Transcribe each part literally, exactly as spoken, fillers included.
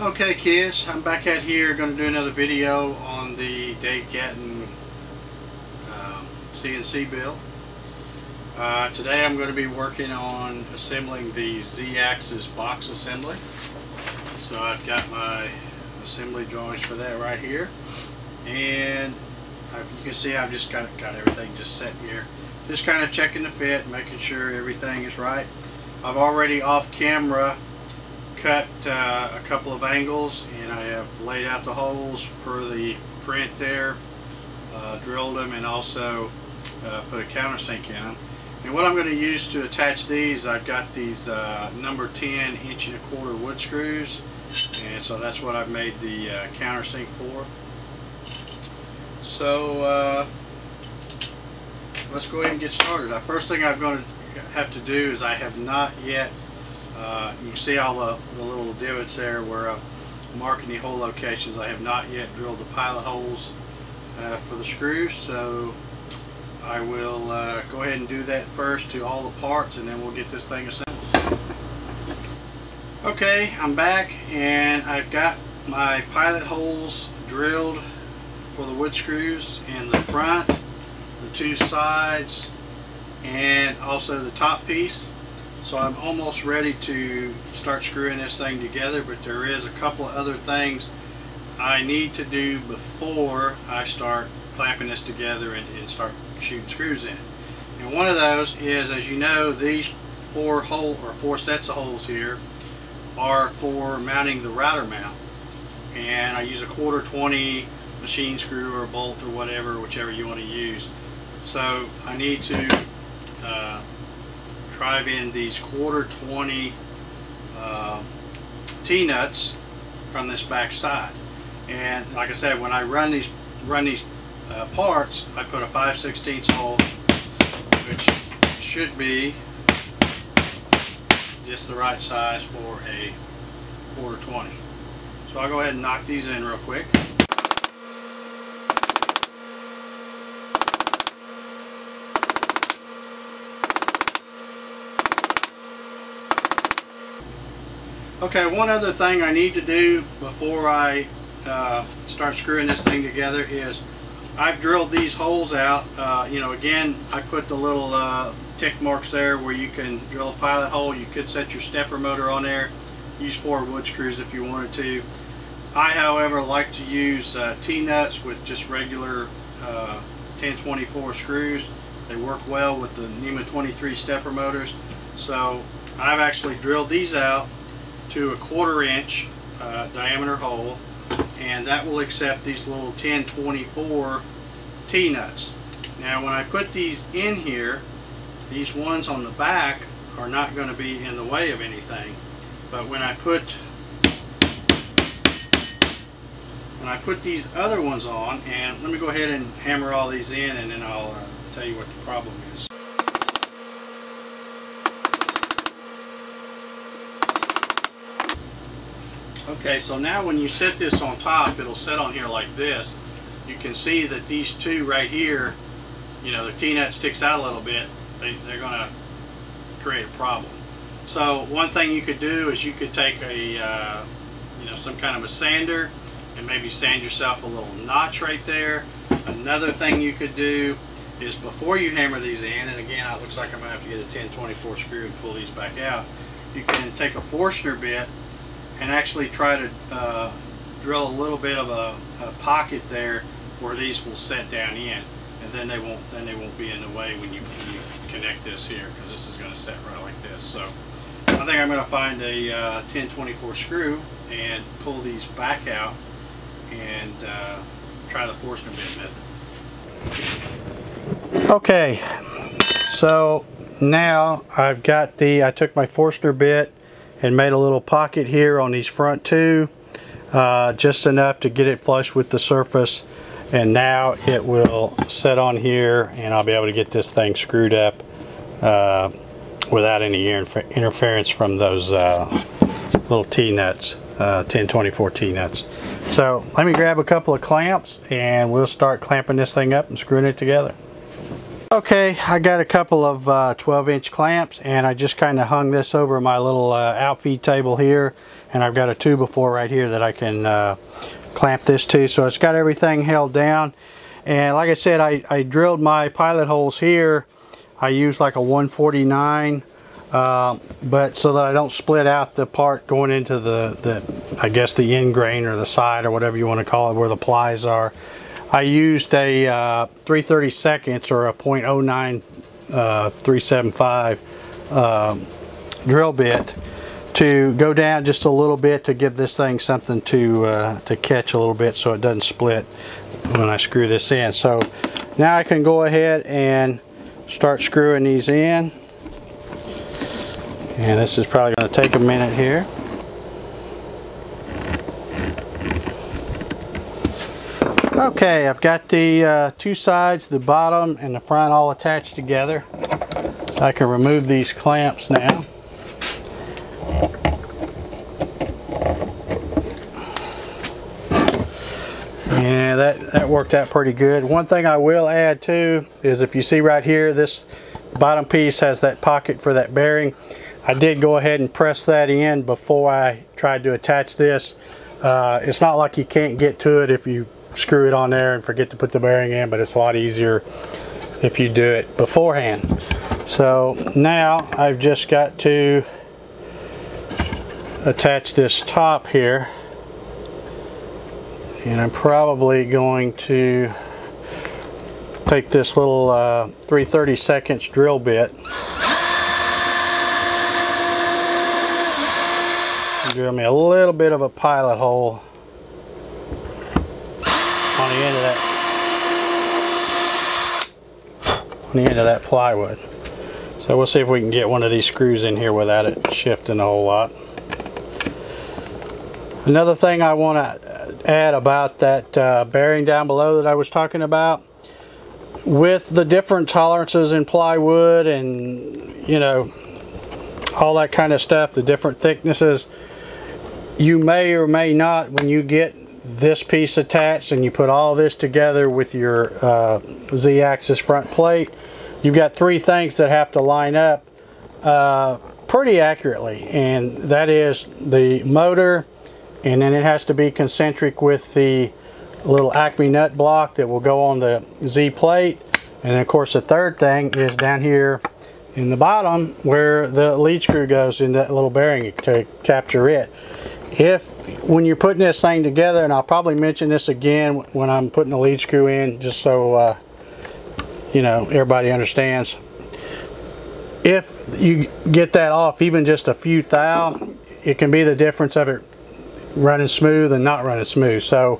Okay kids, I'm back out here, going to do another video on the Dave Gatton um, C N C build. Uh, today I'm going to be working on assembling the Z axis box assembly. So I've got my assembly drawings for that right here. And I, you can see I've just got, got everything just set here. Just kind of checking the fit, making sure everything is right. I've already off camera cut uh, a couple of angles, and I have laid out the holes per the print there, uh, drilled them, and also uh, put a countersink in them. And what I'm going to use to attach these, I've got these uh, number ten inch and a quarter wood screws, and so that's what I've made the uh, countersink for. So uh, let's go ahead and get started. The first thing I'm going to have to do is I have not yet Uh, you can see all the, the little divots there where I'm marking the hole locations. I have not yet drilled the pilot holes uh, for the screws, so I will uh, go ahead and do that first to all the parts, and then we'll get this thing assembled. Okay, I'm back, and I've got my pilot holes drilled for the wood screws in the front, the two sides, and also the top piece. So I'm almost ready to start screwing this thing together, but there is a couple of other things I need to do before I start clamping this together and, and start shooting screws in it. And one of those is, as you know, these four hole or four sets of holes here are for mounting the router mount. And I use a quarter twenty machine screw or a bolt or whatever, whichever you want to use. So I need to uh, drive in these quarter twenty uh, T-nuts from this back side. And like I said, when I run these run these uh, parts, I put a five sixteenths hole, which should be just the right size for a quarter twenty. So I'll go ahead and knock these in real quick. Okay, one other thing I need to do before I uh, start screwing this thing together is I've drilled these holes out. Uh, you know, again, I put the little uh, tick marks there where you can drill a pilot hole. You could set your stepper motor on there, use four wood screws if you wanted to. I, however, like to use uh, T-nuts with just regular uh, ten twenty-four screws. They work well with the NEMA twenty-three stepper motors. So I've actually drilled these out to a quarter inch uh, diameter hole, and that will accept these little ten twenty-four T-nuts. Now when I put these in here, these ones on the back are not going to be in the way of anything, but when I put when I put these other ones on, and let me go ahead and hammer all these in, and then I'll uh, tell you what the problem is. Okay, so now when you set this on top, it'll set on here like this. You can see that these two right here, you know, the T-nut sticks out a little bit. They, they're going to create a problem. So one thing you could do is you could take a, uh, you know, some kind of a sander and maybe sand yourself a little notch right there. Another thing you could do is before you hammer these in, and again, it looks like I'm going to have to get a ten twenty-four screw and pull these back out. You can take a Forstner bit and actually try to uh, drill a little bit of a, a pocket there where these will set down in, and then they won't then they won't be in the way when you, when you connect this here, because this is going to set right like this. So I think I'm going to find a uh, ten twenty-four screw and pull these back out and uh, try the Forstner bit method. Okay, so now I've got the I took my Forstner bit and made a little pocket here on these front two, uh, just enough to get it flush with the surface, and now it will set on here, and I'll be able to get this thing screwed up uh, without any interfer interference from those uh, little T-nuts, uh, ten twenty-four T-nuts. So let me grab a couple of clamps and we'll start clamping this thing up and screwing it together. Okay, I got a couple of uh, twelve inch clamps, and I just kind of hung this over my little uh, outfeed table here, and I've got a two by four right here that I can uh, clamp this to, so it's got everything held down. And like I said, I, I drilled my pilot holes here. I used like a one forty-nine, uh, but so that I don't split out the part going into the, the, I guess the end grain or the side or whatever you want to call it, where the plies are. I used a uh, three thirty-seconds or a point oh nine uh, three seventy-five uh, drill bit to go down just a little bit to give this thing something to uh, to catch a little bit, so it doesn't split when I screw this in. So now I can go ahead and start screwing these in, and this is probably going to take a minute here. Okay, I've got the uh, two sides, the bottom and the front, all attached together. I can remove these clamps now. Yeah, that, that worked out pretty good. One thing I will add too is, if you see right here, this bottom piece has that pocket for that bearing. I did go ahead and press that in before I tried to attach this. Uh, it's not like you can't get to it if you screw it on there and forget to put the bearing in, but it's a lot easier if you do it beforehand. So now I've just got to attach this top here, and I'm probably going to take this little uh, three thirty-seconds drill bit and drill me a little bit of a pilot hole on the end of that, on the end of that plywood. So we'll see if we can get one of these screws in here without it shifting a whole lot. Another thing I want to add about that uh, bearing down below that I was talking about, with the different tolerances in plywood and, you know, all that kind of stuff, the different thicknesses, you may or may not, when you get this piece attached and you put all this together with your uh, Z-axis front plate, you've got three things that have to line up uh, pretty accurately, and that is the motor, and then it has to be concentric with the little Acme nut block that will go on the Z plate, and of course the third thing is down here in the bottom where the lead screw goes in that little bearing to capture it. If, when you're putting this thing together, and I'll probably mention this again when I'm putting the lead screw in, just so uh, you know, everybody understands, if you get that off even just a few thou, it can be the difference of it running smooth and not running smooth. So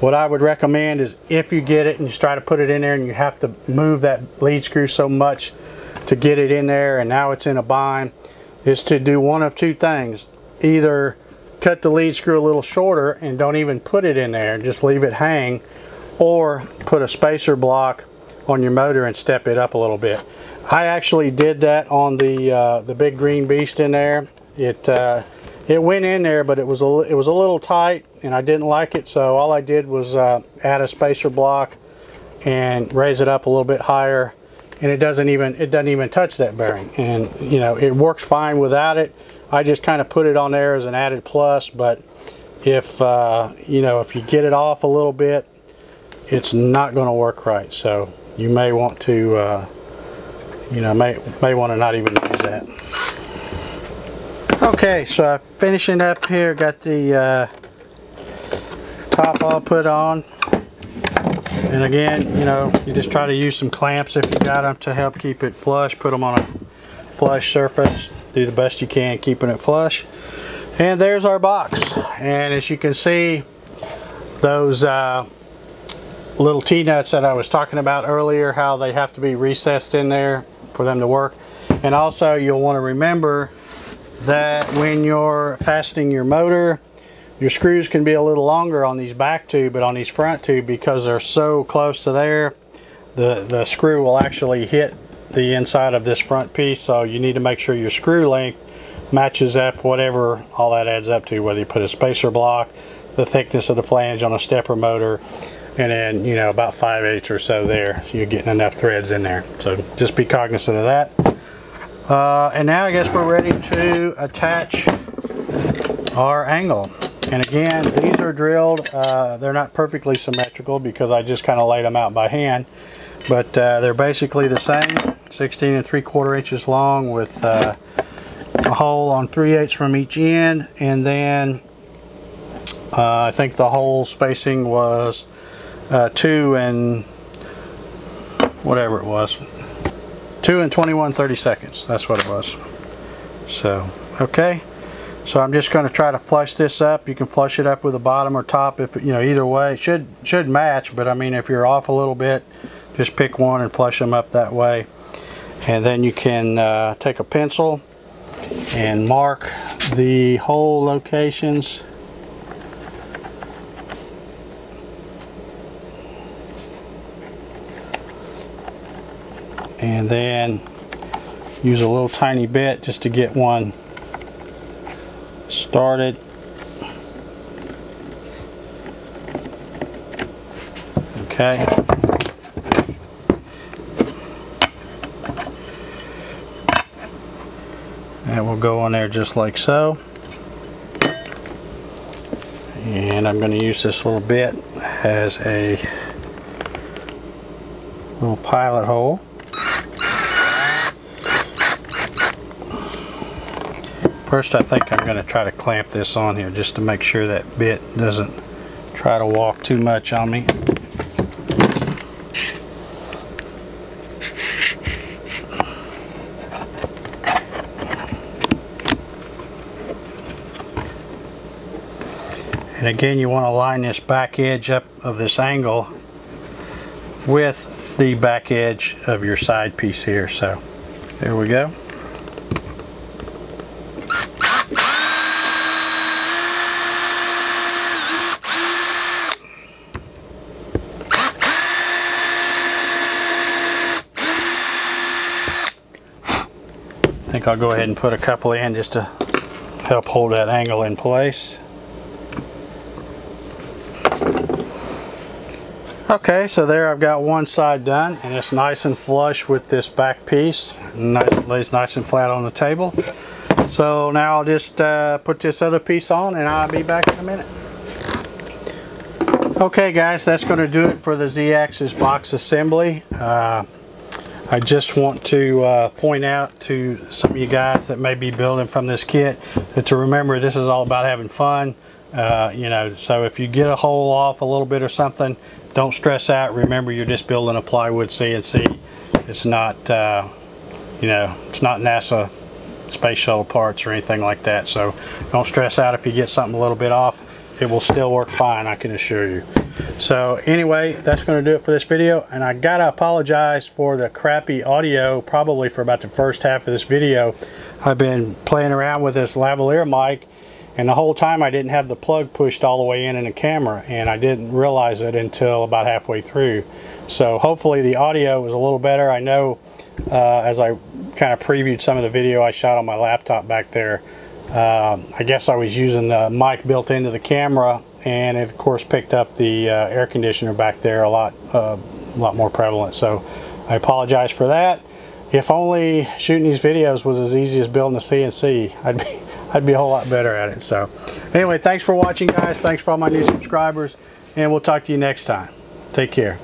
what I would recommend is, if you get it and you try to put it in there and you have to move that lead screw so much to get it in there, and now it's in a bind, is to do one of two things. Either cut the lead screw a little shorter and don't even put it in there, just leave it hang, or put a spacer block on your motor and step it up a little bit. I actually did that on the uh, the big green beast in there. It uh, it went in there, but it was a it was a little tight, and I didn't like it. So all I did was uh, add a spacer block and raise it up a little bit higher, and it doesn't even it doesn't even touch that bearing, and you know, it works fine without it. I just kind of put it on there as an added plus, but if uh, you know, if you get it off a little bit, it's not going to work right. So you may want to, uh, you know, may may want to not even use that. Okay, so I'm finishing up here. Got the uh, top all put on, and again, you know, you just try to use some clamps if you got them to help keep it flush. Put them on a flush surface. Do the best you can keeping it flush. And there's our box, and as you can see, those uh, little T-nuts that I was talking about earlier, how they have to be recessed in there for them to work. And also, you'll want to remember that when you're fastening your motor, your screws can be a little longer on these back two, but on these front two, because they're so close to there, the the screw will actually hit the inside of this front piece. So you need to make sure your screw length matches up whatever all that adds up to, whether you put a spacer block, the thickness of the flange on a stepper motor, and then, you know, about five eighths or so there, so you're getting enough threads in there. So just be cognizant of that. Uh, and now I guess we're ready to attach our angle. And again, these are drilled, uh, they're not perfectly symmetrical because I just kind of laid them out by hand, but uh, they're basically the same, sixteen and three quarter inches long with uh, a hole on three eighths from each end, and then uh, I think the hole spacing was uh, two and whatever it was, two and twenty-one thirty-seconds, that's what it was. So, okay. So I'm just going to try to flush this up. You can flush it up with the bottom or top, if you know, either way. It should, should match, but I mean, if you're off a little bit, just pick one and flush them up that way. And then you can uh, take a pencil and mark the hole locations. And then use a little tiny bit just to get one started. Okay. And we'll go on there just like so. And I'm going to use this little bit as a little pilot hole. First, I think I'm going to try to clamp this on here just to make sure that bit doesn't try to walk too much on me. And again, you want to line this back edge up of this angle with the back edge of your side piece here. So there we go. I think I'll go ahead and put a couple in just to help hold that angle in place. Okay, so there I've got one side done, and it's nice and flush with this back piece. Nice, lays nice and flat on the table. So now I'll just uh, put this other piece on, and I'll be back in a minute. Okay guys, that's going to do it for the Z-axis box assembly. Uh, I just want to uh, point out to some of you guys that may be building from this kit that to remember this is all about having fun. Uh, you know, so if you get a hole off a little bit or something, don't stress out. Remember, you're just building a plywood C N C. It's not, uh, you know, it's not NASA space shuttle parts or anything like that. So don't stress out if you get something a little bit off. It will still work fine, I can assure you. So anyway, that's going to do it for this video, and I gotta apologize for the crappy audio probably for about the first half of this video. I've been playing around with this lavalier mic, and the whole time I didn't have the plug pushed all the way in in the camera, and I didn't realize it until about halfway through. So hopefully the audio was a little better. I know uh, as I kind of previewed some of the video I shot on my laptop back there, Um, I guess I was using the mic built into the camera, and it of course picked up the uh, air conditioner back there a lot, uh, a lot more prevalent. So I apologize for that. If only shooting these videos was as easy as building a C N C, I'd be, I'd be a whole lot better at it. So anyway, thanks for watching guys. Thanks for all my new subscribers, and we'll talk to you next time. Take care.